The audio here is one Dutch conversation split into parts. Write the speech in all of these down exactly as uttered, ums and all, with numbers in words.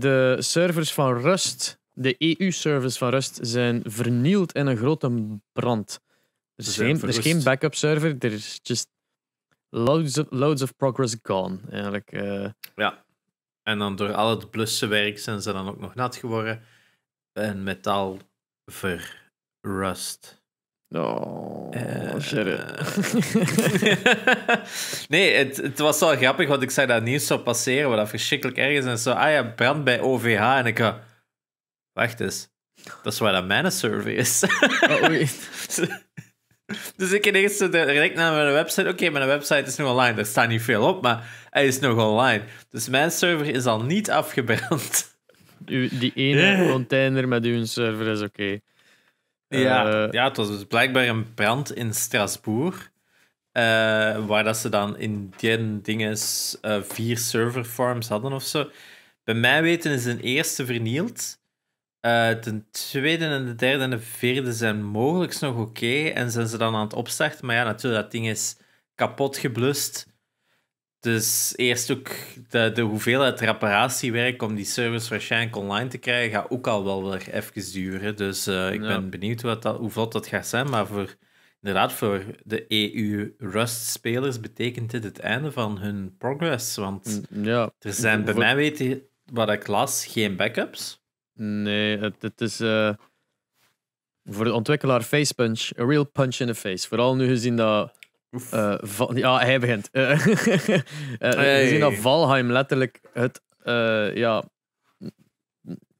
De servers van Rust, de E U-servers van Rust, zijn vernield in een grote brand. Er is, geen, er is geen backup server, er is just loads of, loads of progress gone. Eigenlijk. Uh... Ja, en dan door al het blussen werk zijn ze dan ook nog nat geworden. En metaal verrust. Oh, uh, shit. Nee, het, het was wel grappig, want ik zag dat nieuws zo passeren, wat dat verschrikkelijk erg is. En zo, ah ja, brand bij O V H. En ik ga, wacht eens, dat is waar dat mijn server is. Oh, oei. Dus ik ineens direct naar mijn website. Oké, okay, mijn website is nu online. Er staat niet veel op, maar hij is nog online. Dus mijn server is al niet afgebrand. U, die ene container met uw server is oké. Okay. Ja, uh, ja, het was dus blijkbaar een brand in Straatsburg. Uh, waar dat ze dan in die dinges uh, vier serverfarms hadden of zo. Bij mijn weten is de eerste vernield. Uh, de tweede en de derde en de vierde zijn mogelijk nog oké. Okay, en zijn ze dan aan het opstarten. Maar ja, natuurlijk, dat ding is kapot geblust. Dus eerst ook de, de hoeveelheid reparatiewerk om die servers waarschijnlijk online te krijgen, gaat ook al wel weer even duren. Dus uh, ik ja. ben benieuwd wat dat, hoe vlot dat gaat zijn. Maar voor, inderdaad, voor de E U-Rust-spelers betekent dit het einde van hun progress. Want ja. er zijn bij voor... mij weten, wat ik las, geen backups. Nee, het, het is uh, voor de ontwikkelaar Facepunch, a real punch in the face. Vooral nu gezien dat... Uh, ja, hij begint. Uh, uh, hey. We zien dat Valheim letterlijk het, uh, ja,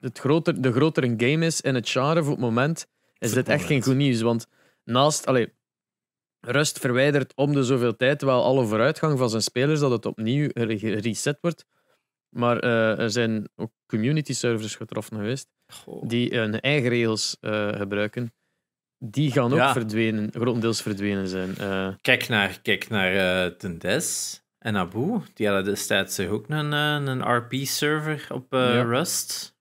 het groter, de grotere game is in het genre voor het moment. Is dit echt geen goed nieuws? Want naast, allee, Rust verwijdert om de zoveel tijd wel alle vooruitgang van zijn spelers dat het opnieuw reset wordt. Maar uh, er zijn ook community servers getroffen geweest Goh. die hun eigen regels uh, gebruiken. Die gaan ook ja. verdwenen, grotendeels verdwenen zijn. Uh. Kijk naar, kijk naar uh, Tendes en Abu. Die hadden destijds ook een, een R P-server op uh, ja. Rust.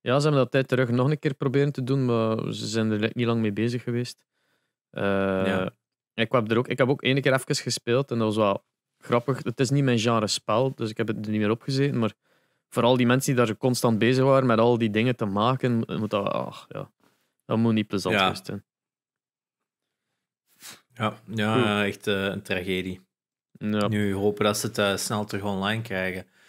Ja, ze hebben dat tijd terug nog een keer proberen te doen, maar ze zijn er niet lang mee bezig geweest. Uh, ja. ik, heb er ook, ik heb ook één keer even gespeeld en dat was wel grappig. Het is niet mijn genre spel, dus ik heb het er niet meer opgezeten. Maar vooral die mensen die daar constant bezig waren met al die dingen te maken, moet dat, ach, ja, dat moet niet plezant ja. geweest zijn. Ja, ja echt uh, een tragedie. Ja. Nu hopen dat ze het uh, snel terug online krijgen.